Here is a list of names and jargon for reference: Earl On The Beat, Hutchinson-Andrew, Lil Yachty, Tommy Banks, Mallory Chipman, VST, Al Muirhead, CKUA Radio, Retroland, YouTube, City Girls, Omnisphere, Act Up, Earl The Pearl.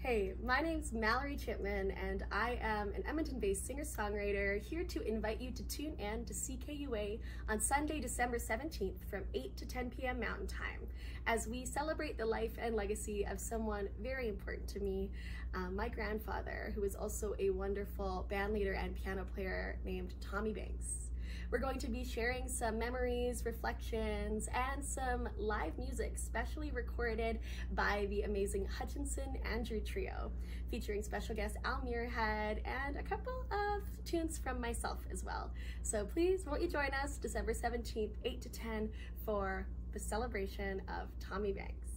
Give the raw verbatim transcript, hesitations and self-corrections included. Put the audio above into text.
Hey, my name's Mallory Chipman, and I am an Edmonton-based singer-songwriter here to invite you to tune in to C K U A on Sunday, December seventeenth from eight to ten p m Mountain Time as we celebrate the life and legacy of someone very important to me, um, my grandfather, who is also a wonderful band leader and piano player named Tommy Banks. We're going to be sharing some memories, reflections, and some live music specially recorded by the amazing Hutchinson-Andrew Trio, featuring special guest Al Muirhead and a couple of tunes from myself as well. So please, won't you join us December seventeenth, eight to ten, for the celebration of Tommy Banks.